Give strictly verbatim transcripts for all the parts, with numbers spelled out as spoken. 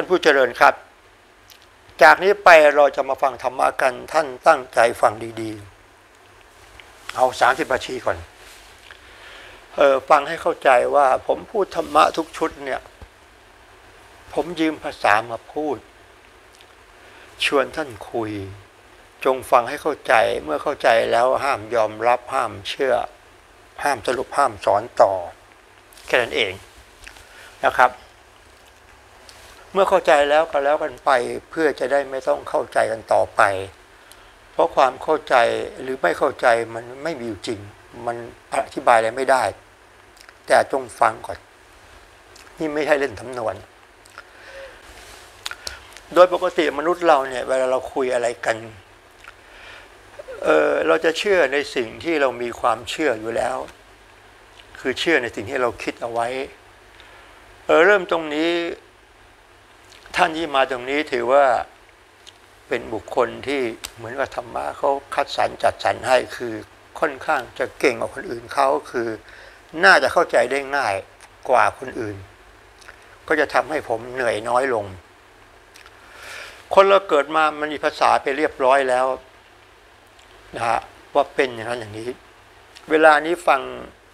านผู้เจริญครับจากนี้ไปเราจะมาฟังธรรมะกันท่านตั้งใจฟังดีๆเอาสามสิบนาทีก่อนเออฟังให้เข้าใจว่าผมพูดธรรมะทุกชุดเนี่ยผมยืมภาษามาพูดชวนท่านคุยจงฟังให้เข้าใจเมื่อเข้าใจแล้วห้ามยอมรับห้ามเชื่อห้ามสรุปห้ามสอนต่อแค่นั้นเองนะครับเมื่อเข้าใจแล้วก็แล้วกันไปเพื่อจะได้ไม่ต้องเข้าใจกันต่อไปเพราะความเข้าใจหรือไม่เข้าใจมันไม่มีอยู่จริงมันอธิบายอะไรไม่ได้แต่จงฟังก่อนนี่ไม่ใช่เล่นทำนวนโดยปกติมนุษย์เราเนี่ยเวลาเราคุยอะไรกันเออเราจะเชื่อในสิ่งที่เรามีความเชื่ออยู่แล้วคือเชื่อในสิ่งที่เราคิดเอาไว้เออเริ่มตรงนี้ท่านที่มาตรงนี้ถือว่าเป็นบุคคลที่เหมือนว่าธรรมะเขาคัดสรรจัดสรรให้คือค่อนข้างจะเก่งกว่าคนอื่นเขาคือน่าจะเข้าใจได้ง่ายกว่าคนอื่นก็จะทำให้ผมเหนื่อยน้อยลงคนเราเกิดมามันมีภาษาไปเรียบร้อยแล้วนะฮะว่าเป็นอย่างนั้นอย่างนี้เวลานี้ฟัง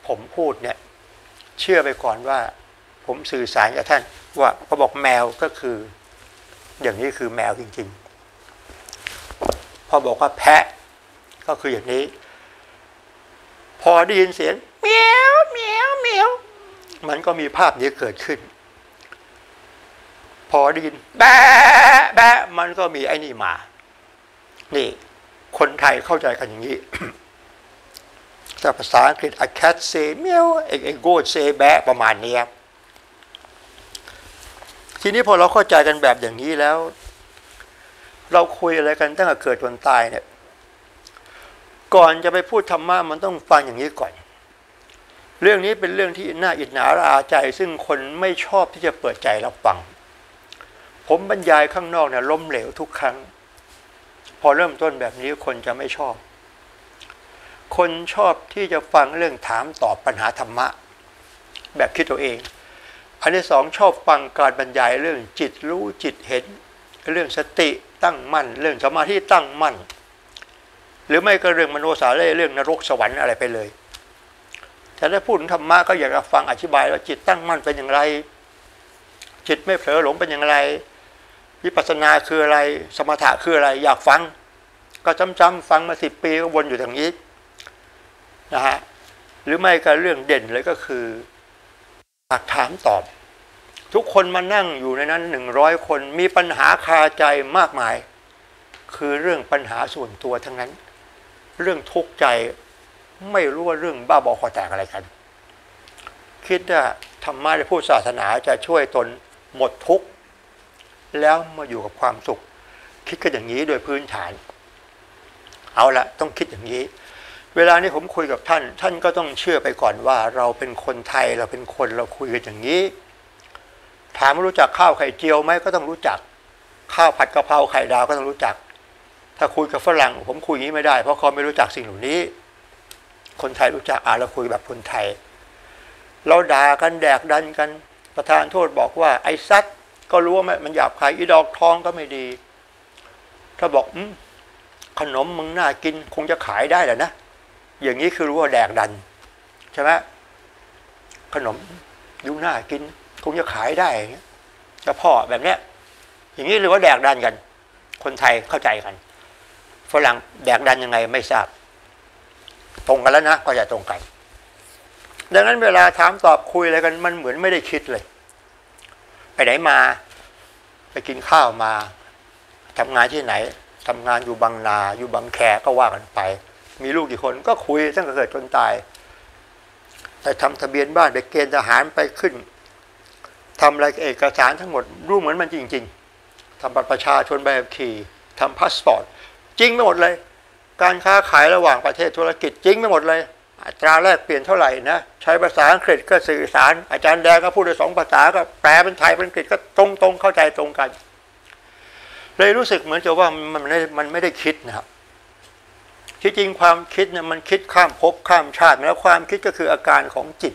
ผมพูดเนี่ยเชื่อไปก่อนว่าผมสื่อสารกับท่านว่าพอบอกแมวก็คืออย่างนี้คือแมวจริงๆพอบอกว่าแพะก็คืออย่างนี้พอได้ยินเสียงเมียวเมียวเมียวมันก็มีภาพนี้เกิดขึ้นพอได้ยินแบะแบะมันก็มีไอ้นี่มานี่คนไทยเข้าใจกันอย่างนี้ แต่ภาษาอังกฤษ a cat say meow a goat say แบะประมาณนี้ครับทีนี้พอเราเข้าใจกันแบบอย่างนี้แล้วเราคุยอะไรกันตั้งแต่เกิดจนตายเนี่ยก่อนจะไปพูดธรรมะมันต้องฟังอย่างนี้ก่อนเรื่องนี้เป็นเรื่องที่น่าอิจฉาระอาใจซึ่งคนไม่ชอบที่จะเปิดใจรับฟังผมบรรยายข้างนอกเนี่ยล้มเหลวทุกครั้งพอเริ่มต้นแบบนี้คนจะไม่ชอบคนชอบที่จะฟังเรื่องถามตอบปัญหาธรรมะแบบคิดตัวเองอันที่สองชอบฟังการบรรยายเรื่องจิตรู้จิตเห็นเรื่องสติตั้งมั่นเรื่องสมาธิตั้งมั่นหรือไม่ก็เรื่องมโนสาเร่เรื่องนรกสวรรค์อะไรไปเลยแต่ถ้าพูดธรรมะก็อยากจะฟังอธิบายว่าจิตตั้งมั่นเป็นอย่างไรจิตไม่เผลอหลงเป็นอย่างไรวิปัสสนาคืออะไรสมถะคืออะไรอยากฟังก็จ้ำๆฟังมาสิบปีก็วนอยู่อย่างนี้นะฮะหรือไม่ก็เรื่องเด่นเลยก็คืออยากถามตอบทุกคนมานั่งอยู่ในนั้นหนึ่งร้อยคนมีปัญหาคาใจมากมายคือเรื่องปัญหาส่วนตัวทั้งนั้นเรื่องทุกข์ใจไม่รู้ว่าเรื่องบ้าบอคอแตกอะไรกันคิดว่าธรรมะในพุทธศาสนาจะช่วยตนหมดทุกข์แล้วมาอยู่กับความสุขคิดกันอย่างนี้โดยพื้นฐานเอาละต้องคิดอย่างนี้เวลานี้ผมคุยกับท่านท่านก็ต้องเชื่อไปก่อนว่าเราเป็นคนไทยเราเป็นคนเราคุยกันอย่างนี้ถามว่ารู้จักข้าวไข่เจียวไหมก็ต้องรู้จักข้าวผัดกะเพราไข่ดาวก็ต้องรู้จักถ้าคุยกับฝรั่งผมคุยอย่างนี้ไม่ได้เพราะเขาไม่รู้จักสิ่งเหล่านี้คนไทยรู้จักอ่ะเราคุยแบบคนไทยเราด่ากันแดกดันกันประธานโทษบอกว่าไอ้ซัดก็รู้ว่ามันหยาบคายอีดอกทองก็ไม่ดีถ้าบอกขนมมึงน่ากินคงจะขายได้แหละนะอย่างนี้คือรู้ว่าแดกดันใช่ไหมขนมดูน่ากินคงจะขายได้อย่างเงี้ยกระเพาะแบบเนี้ยอย่างนี้เรียกว่าแดกดันกันคนไทยเข้าใจกันฝรั่งแดกดันยังไงไม่ทราบตรงกันแล้วนะก็อย่าตรงกันดังนั้นเวลาถามตอบคุยอะไรกันมันเหมือนไม่ได้คิดเลยไปไหนมาไปกินข้าวมาทำงานที่ไหนทำงานอยู่บางนาอยู่บางแคก็ว่ากันไปมีลูกกี่คนก็คุยตั้งแต่เกิดจนตายไปทำทะเบียนบ้านไปเกณฑ์ทหารไปขึ้นทำอะไรเอกสารทั้งหมดรู้เหมือนมันจริงๆทำบัตรประชาชนใบขับขี่ทำพาสปอร์ตจริงไม่หมดเลยการค้าขายระหว่างประเทศธุรกิจจริงไม่หมดเลยอัตราแลกเปลี่ยนเท่าไหร่นะใช้ภาษาอังกฤษก็สื่อสารอาจารย์แดงก็พูดได้สองภาษาก็แปลเป็นไทยเป็นอังกฤษก็ตรงๆเข้าใจตรงกันเลยรู้สึกเหมือนจะว่ามันไม่มันไม่ได้คิดนะครับที่จริงความคิดเนี่ยมันคิดข้ามภพข้ามชาติแล้วความคิดก็คืออาการของจิต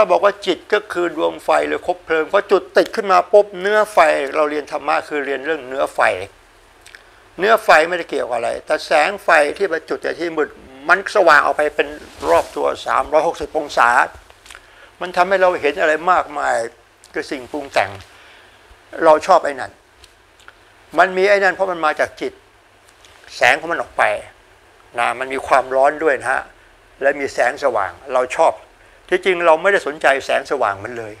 ถ้าบอกว่าจิตก็คือดวงไฟหรือคบเพลิงพอจุดติดขึ้นมาปุ๊บเนื้อไฟเราเรียนธรรมะคือเรียนเรื่องเนื้อไฟเนื้อไฟไม่ได้เกี่ยวกับอะไรแต่แสงไฟที่ไปจุดจากที่มืดมันสว่างออกไปเป็นรอบตัวสามร้อยหกสิบองศามันทำให้เราเห็นอะไรมากมายคือสิ่งปรุงแต่งเราชอบไอ้นั่นมันมีไอ้นั่นเพราะมันมาจากจิตแสงของมันออกไปนะมันมีความร้อนด้วยนะฮะและมีแสงสว่างเราชอบที่จริงเราไม่ได้สนใจแสงสว่างมันเลย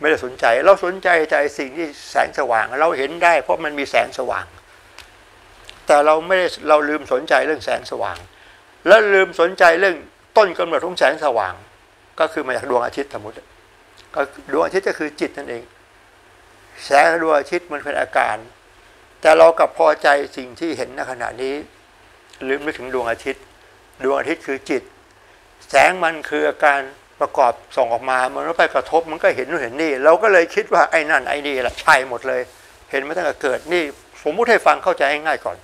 ไม่ได้สนใจเราสนใจแต่สิ่งที่แสงสว่างเราเห็นได้เพราะมันมีแสงสว่างแต่เราไม่ได้เราลืมสนใจเรื่องแสงสว่างและลืมสนใจเรื่องต้นกำเนิดของแสงสว่างก็คือมาจากดวงอาทิตย์สมมติก็ดวงอาทิตย์ก็คือจิตนั่นเองแสงดวงอาทิตย์มันเป็นอาการแต่เรากลับพอใจสิ่งที่เห็นในขณะนี้ลืมนึกถึงดวงอาทิตย์ดวงอาทิตย์คือจิตแสงมันคืออาการประกอบส่องออกมามันไปกระทบมันก็เห็นนู่นเห็นนี่เราก็เลยคิดว่าไอ้นั่นไอ้นี่แหละใช่หมดเลยเห็นมาตั้งแต่เกิดนี่สมมุติให้ฟังเข้าใจง่ายก่อน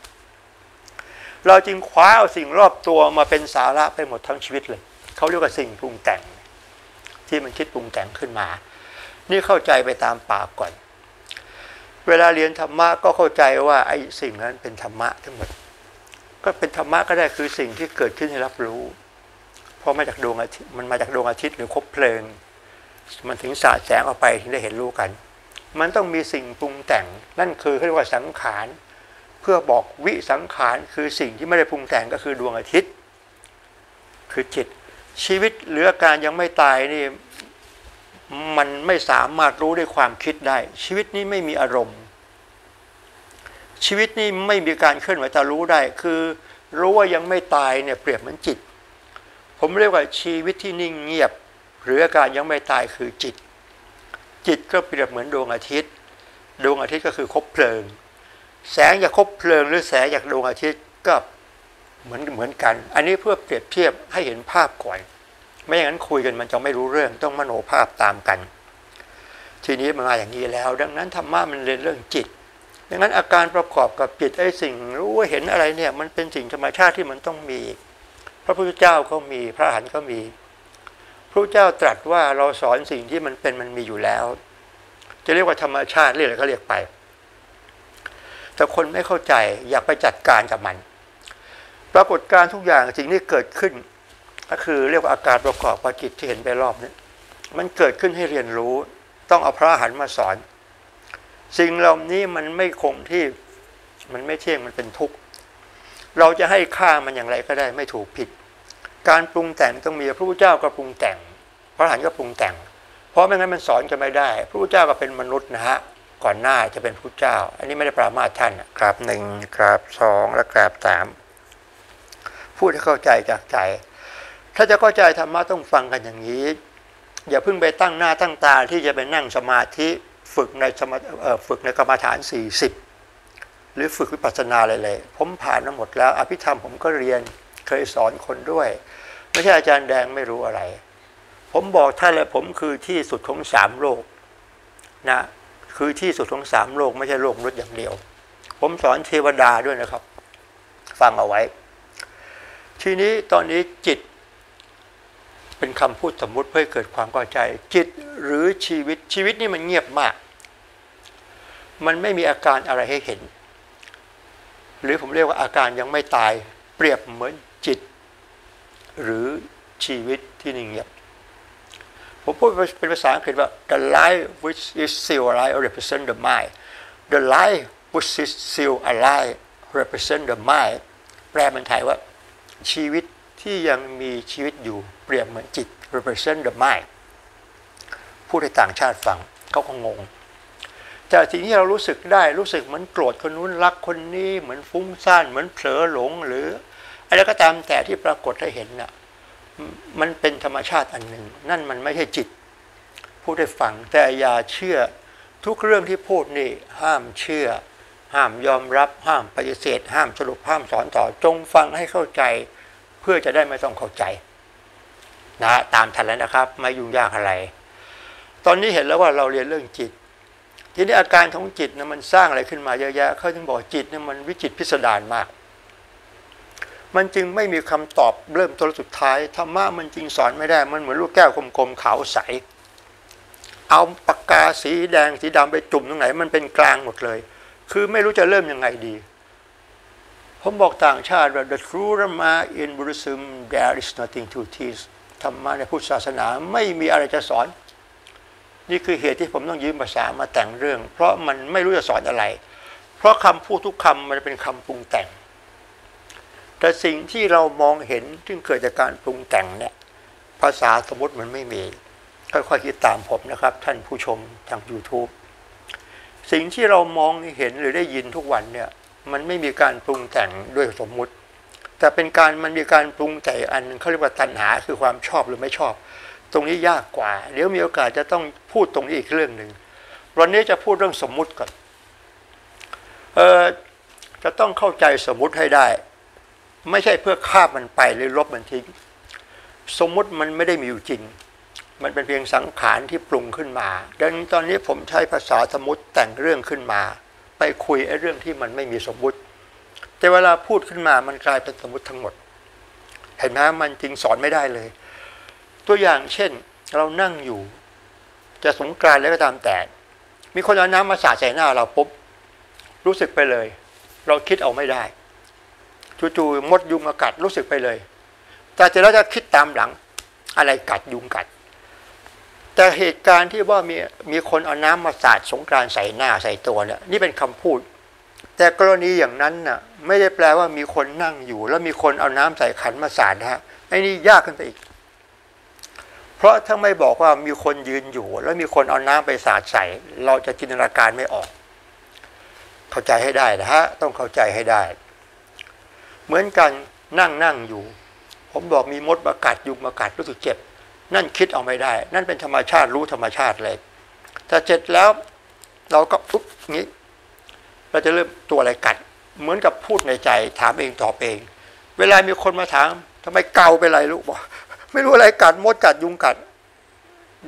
เราจึงคว้าเอาสิ่งรอบตัวมาเป็นสาระไปหมดทั้งชีวิตเลยเขาเรียกว่าสิ่งปรุงแต่งที่มันคิดปรุงแต่งขึ้นมานี่เข้าใจไปตามปากก่อนเวลาเรียนธรรมะก็เข้าใจว่าไอ้สิ่งนั้นเป็นธรรมะทั้งหมดก็เป็นธรรมะก็ได้คือสิ่งที่เกิดขึ้นให้รับรู้เพราะมาจากดวงอาทิตย์มันมาจากดวงอาทิตย์หรือคบเพลิงมันถึงสาดแสงออกไปถึงได้เห็นรู้กันมันต้องมีสิ่งปรุงแต่งนั่นคือเขาเรียกว่าสังขารเพื่อบอกวิสังขารคือสิ่งที่ไม่ได้ปรุงแต่งก็คือดวงอาทิตย์คือจิตชีวิตเหลือการยังไม่ตายนี่มันไม่สามารถรู้ด้วยความคิดได้ชีวิตนี้ไม่มีอารมณ์ชีวิตนี้ไม่มีการเคลื่อนไหวแต่รู้ได้คือรู้ว่ายังไม่ตายเนี่ยเปรียบเหมือนจิตผมเรียกว่าชีวิตที่นิ่งเงียบเหลือการยังไม่ตายคือจิตจิตก็เปรียบเหมือนดวงอาทิตย์ดวงอาทิตย์ก็คือคบเพลิงแสงจากคบเพลิงหรือแสงจากดวงอาทิตย์ก็เหมือนเหมือนกันอันนี้เพื่อเปรียบเทียบให้เห็นภาพก่อนไม่อย่างนั้นคุยกันมันจะไม่รู้เรื่องต้องมโนภาพตามกันทีนี้มันมาอย่างนี้แล้วดังนั้นธรรมะมันเรียนเรื่องจิตดังนั้นอาการประกอบกับจิตไอ้สิ่งรู้เห็นอะไรเนี่ยมันเป็นสิ่งธรรมชาติที่มันต้องมีพระพุทธเจ้าก็มีพระอรหันต์ก็มีพระพุทธเจ้าตรัสว่าเราสอนสิ่งที่มันเป็นมันมีอยู่แล้วจะเรียกว่าธรรมชาติเรียกอะไรก็เรียกไปแต่คนไม่เข้าใจอยากไปจัดการกับมันปรากฏการทุกอย่างสิ่งที่เกิดขึ้นก็คือเรียกว่าอาการประกอบกับจิตที่เห็นไปรอบนี้มันเกิดขึ้นให้เรียนรู้ต้องเอาพระอรหันต์มาสอนสิ่งเหล่านี้มันไม่คงที่มันไม่เที่ยงมันเป็นทุกข์เราจะให้ค่ามันอย่างไรก็ได้ไม่ถูกผิดการปรุงแต่งต้องมีพระพุทธเจ้าก็ปรุงแต่งพระอรหันต์ก็ปรุงแต่งเพราะไม่งั้นมันสอนกันไม่ได้พระพุทธเจ้าก็เป็นมนุษย์นะฮะก่อนหน้าจะเป็นพระพุทธเจ้าอันนี้ไม่ได้ปรามาสท่านกราบหนึ่งกราบสองและกราบสามพูดให้เข้าใจจากใจถ้าจะเข้าใจธรรมะต้องฟังกันอย่างนี้อย่าเพิ่งไปตั้งหน้าตั้งตาที่จะไปนั่งสมาธิฝึกในสมาฝึกในกรรมฐานสี่สิบหรือฝึกวิปัสสนาอะไรเลยผมผ่านมาหมดแล้วอภิธรรมผมก็เรียนเคยสอนคนด้วยไม่ใช่อาจารย์แดงไม่รู้อะไรผมบอกท่านเลยผมคือที่สุดของสามโลกนะคือที่สุดของสามโลกไม่ใช่โลกมนุษย์อย่างเดียวผมสอนเทวดาด้วยนะครับฟังเอาไว้ทีนี้ตอนนี้จิตเป็นคำพูดสมมุติเพื่อเกิดความเข้าใจจิตหรือชีวิตชีวิตนี่มันเงียบมากมันไม่มีอาการอะไรให้เห็นหรือผมเรียกว่าอาการยังไม่ตายเปรียบเหมือนจิตหรือชีวิตที่นิ่งเงียบผมพูดเป็นภาษาอังกฤษว่า the life which is still alive represent the mind the life which is still alive represent the mind แปลเป็นไทยว่าชีวิตที่ยังมีชีวิตอยู่เปรียบเหมือนจิต represent the mind พูดให้ต่างชาติฟังเขาก็งงแต่สิ่งที่เรารู้สึกได้รู้สึกเหมือนโกรธคนนู้นรักคนนี้เหมือนฟุ้งซ่านเหมือนเผลอหลงหรืออะไรก็ตามแต่ที่ปรากฏให้เห็นน่ะมันเป็นธรรมชาติอันหนึ่งนั่นมันไม่ใช่จิตพูดให้ฟังแต่อย่าเชื่อทุกเรื่องที่พูดนี่ห้ามเชื่อห้ามยอมรับห้ามปฏิเสธห้ามสรุปห้ามสอนต่อจงฟังให้เข้าใจเพื่อจะได้ไม่ต้องเข้าใจนะตามทันแล้วนะครับไม่ยุ่งยากอะไรตอนนี้เห็นแล้วว่าเราเรียนเรื่องจิตทีนี้อาการของจิตนะมันสร้างอะไรขึ้นมาเยอะแยะเขาถึงบอกจิตเนี่ยมันวิจิตรพิสดารมาก มันจึงไม่มีคำตอบเริ่มต้นสุดท้ายธรรมะมันจึงสอนไม่ได้มันเหมือนลูกแก้วกลมๆขาวใสเอาปากกาสีแดงสีดำไปจุ่มตรงไหนมันเป็นกลางหมดเลยคือไม่รู้จะเริ่มยังไงดีผมบอกต่างชาติว่า the true Dharma in Buddhism there is nothing to teach ธรรมะในพุทธศาสนาไม่มีอะไรจะสอนนี่คือเหตุที่ผมต้องยืมภาษามาแต่งเรื่องเพราะมันไม่รู้จะสอนอะไรเพราะคำพูดทุกคำมันเป็นคำปรุงแต่งแต่สิ่งที่เรามองเห็นซึ่งเกิดจากการปรุงแต่งเนี่ยภาษาสมมติมันไม่มีค่อยๆคิดตามผมนะครับท่านผู้ชมทาง ยูทูบ สิ่งที่เรามองเห็นหรือได้ยินทุกวันเนี่ยมันไม่มีการปรุงแต่งด้วยสมมุติแต่เป็นการมันมีการปรุงแต่งอันเขาเรียกว่าตัณหาคือความชอบหรือไม่ชอบตรงนี้ยากกว่าเดี๋ยวมีโอกาสจะต้องพูดตรงนี้อีกเรื่องหนึ่งวันนี้จะพูดเรื่องสมมุติก่อนเออจะต้องเข้าใจสมมุติให้ได้ไม่ใช่เพื่อฆ่ามันไปหรือลบมันทิ้งสมมุติมันไม่ได้มีอยู่จริงมันเป็นเพียงสังขารที่ปรุงขึ้นมาดังนั้นตอนนี้ผมใช้ภาษาสมมุติแต่งเรื่องขึ้นมาไปคุยไอ้เรื่องที่มันไม่มีสมมุติแต่เวลาพูดขึ้นมามันกลายเป็นสมมุติทั้งหมดเห็นไหมมันจริงสอนไม่ได้เลยตัวอย่างเช่นเรานั่งอยู่จะสงกรานต์แล้วก็ตามแต่มีคนเอาน้ำมาสาดใส่หน้าเราปุ๊บรู้สึกไปเลยเราคิดเอาไม่ได้จู่ๆมดยุงมากัดรู้สึกไปเลยแต่เสร็จแล้วจะคิดตามหลังอะไรกัดยุงกัดแต่เหตุการณ์ที่ว่ามีมีคนเอาน้ำมาสาดสงกรานต์ใส่หน้าใส่ตัวเนี่ยนี่เป็นคำพูดแต่กรณีอย่างนั้นน่ะไม่ได้แปลว่ามีคนนั่งอยู่แล้วมีคนเอาน้ำใส่ขันมาสาดนะฮะไอ้นี่ยากขึ้นไปอีกเพราะถ้าไม่บอกว่ามีคนยืนอยู่แล้วมีคนเอาน้ำไปสาดใส่เราจะจินตนาการไม่ออกเข้าใจให้ได้นะฮะต้องเข้าใจให้ได้เหมือนกันนั่งนั่งอยู่ผมบอกมีมดมากัดยุงมากัดรู้สึกเจ็บนั่นคิดเอาไม่ได้นั่นเป็นธรรมชาติรู้ธรรมชาติเลยแต่เสร็จแล้วเราก็ปุ๊บงี้เราจะเริ่มตัวอะไรกัดเหมือนกับพูดในใจถามเองตอบเองเวลามีคนมาถามทำไมเกาไปไรลูกบอกไม่รู้อะไรกัดมดกัดยุงกัด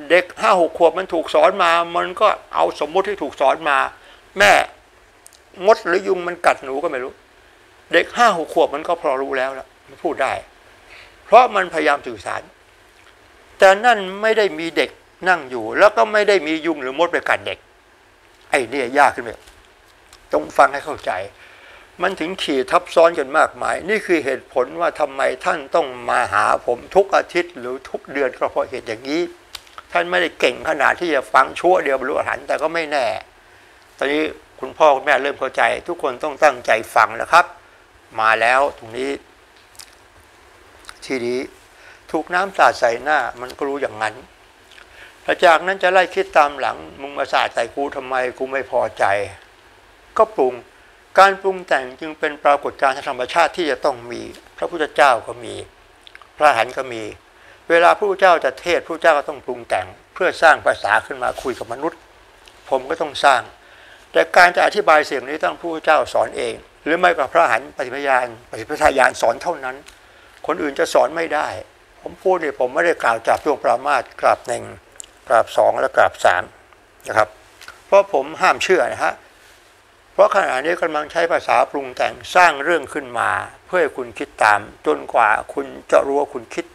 เด็กห้าหกขวบมันถูกสอนมามันก็เอาสมมุติที่ถูกสอนมาแม่มดหรือยุงมันกัดหนูก็ไม่รู้เด็กห้าหกขวบมันก็พอรู้แล้วละมันพูดได้เพราะมันพยายามสื่อสารแต่นั่นไม่ได้มีเด็กนั่งอยู่แล้วก็ไม่ได้มียุงหรือมดไปกัดเด็กไอ้เนี่ยยากขึ้นไปต้องฟังให้เข้าใจมันถึงขี่ทับซ้อนกันมากมายนี่คือเหตุผลว่าทำไมท่านต้องมาหาผมทุกอาทิตย์หรือทุกเดือนก็เพราะเหตุอย่างนี้ท่านไม่ได้เก่งขนาดที่จะฟังชั่วเดียวบรรลุอรหันต์แต่ก็ไม่แน่ตอนนี้คุณพ่อคุณแม่เริ่มเข้าใจทุกคนต้องตั้งใจฟังนะครับมาแล้วตรงนี้ทีนี้ถูกน้ำสาดใส่หน้ามันก็รู้อย่างนั้นหลังจากนั้นจะไล่คิดตามหลังมึงมาสาดใส่กูทำไมกูไม่พอใจก็ปรุงการปรุงแต่งจึงเป็นปรากฏการณ์ธรรมชาติที่จะต้องมีพระพุทธเจ้าก็มีพระอรหันต์ก็มีเวลาพระพุทธเจ้าจะเทศพระพุทธเจ้าก็ต้องปรุงแต่งเพื่อสร้างภาษาขึ้นมาคุยกับมนุษย์ผมก็ต้องสร้างแต่การจะอธิบายเสียงนี้ต้องพระพุทธเจ้าสอนเองหรือไม่ก็พระอรหันต์ปฏิภาณปฏิภาญาณสอนเท่านั้นคนอื่นจะสอนไม่ได้ผมพูดเนี่ยผมไม่ได้กล่าวจากดวงปรามาสกราบหนึ่งกราบสองและกราบสามนะครับเพราะผมห้ามเชื่อนะฮะเพราะขณะนี้กำลังใช้ภาษาปรุงแต่งสร้างเรื่องขึ้นมาเพื่อให้คุณคิดตามจนกว่าคุณจะรู้ว่าคุณคิด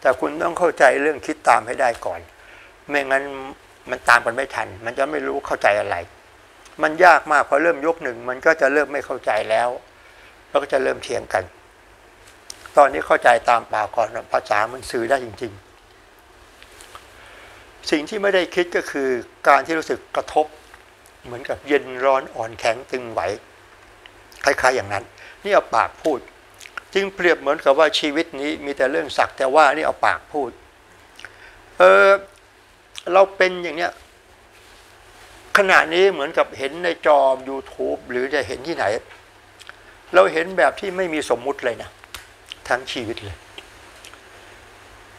แต่คุณต้องเข้าใจเรื่องคิดตามให้ได้ก่อนไม่งั้นมันตามกันไม่ทันมันจะไม่รู้เข้าใจอะไรมันยากมากพอเริ่มยกหนึ่งมันก็จะเริ่มไม่เข้าใจแล้วแล้วก็จะเริ่มเถียงกันตอนนี้เข้าใจตามปากก่อนภาษามันสื่อได้จริงๆสิ่งที่ไม่ได้คิดก็คือการที่รู้สึกกระทบเหมือนกับเย็นร้อนอ่อนแข็งตึงไหวคล้ายๆอย่างนั้นนี่เอาปากพูดจึงเปรียบเหมือนกับว่าชีวิตนี้มีแต่เรื่องสักแต่ว่านี่เอาปากพูดเออเราเป็นอย่างเนี้ยขณะนี้เหมือนกับเห็นในจอ ยูทูบ หรือจะเห็นที่ไหนเราเห็นแบบที่ไม่มีสมมุติเลยนะทั้งชีวิตเลย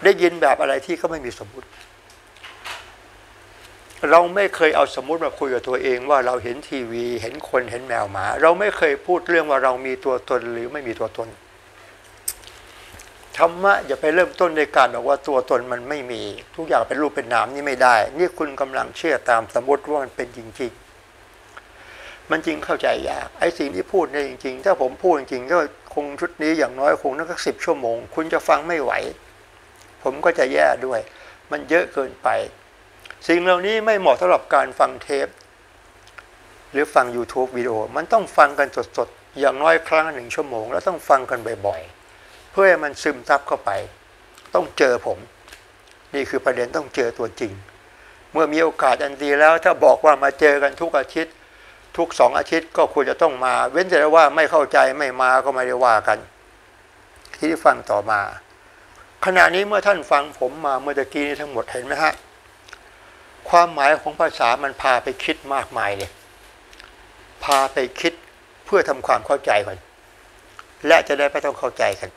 ได้ยินแบบอะไรที่ก็ไม่มีสมมุติเราไม่เคยเอาสมมุติมาคุยกับตัวเองว่าเราเห็นทีวีเห็นคนเห็นแมวหมาเราไม่เคยพูดเรื่องว่าเรามีตัวตนหรือไม่มีตัวตนธรรมะอย่าไปเริ่มต้นในการบอกว่าตัวตนมันไม่มีทุกอย่างเป็นรูปเป็นนามนี่ไม่ได้นี่คุณกำลังเชื่อตามสมมติว่ามันเป็นจริงๆมันจริงเข้าใจยากไอ้สิ่งที่พูดในจริงๆถ้าผมพูดจริงก็ คงชุดนี้อย่างน้อยคงนักสิบชั่วโมงคุณจะฟังไม่ไหวผมก็จะแย่ด้วยมันเยอะเกินไปสิ่งเหล่านี้ไม่เหมาะสำหรับการฟังเทปหรือฟัง YouTube วิดีโอมันต้องฟังกันสดๆอย่างน้อยครั้งหนึ่งชั่วโมงแล้วต้องฟังกันบ่อยๆเพื่อให้มันซึมซับเข้าไปต้องเจอผมนี่คือประเด็นต้องเจอตัวจริงเมื่อมีโอกาสอันดีแล้วถ้าบอกว่ามาเจอกันทุกอาทิตย์ทุกสองอาทิตย์ก็ควรจะต้องมาเว้นแต่ว่าไม่เข้าใจไม่มาก็ไม่ได้ว่ากันที่ฟังต่อมาขณะนี้เมื่อท่านฟังผมมาเมื่อตะกี้นี้ทั้งหมดเห็นไหมฮะความหมายของภาษามันพาไปคิดมากมายเลยพาไปคิดเพื่อทำความเข้าใจกันและจะได้ไม่ต้องเข้าใจกัน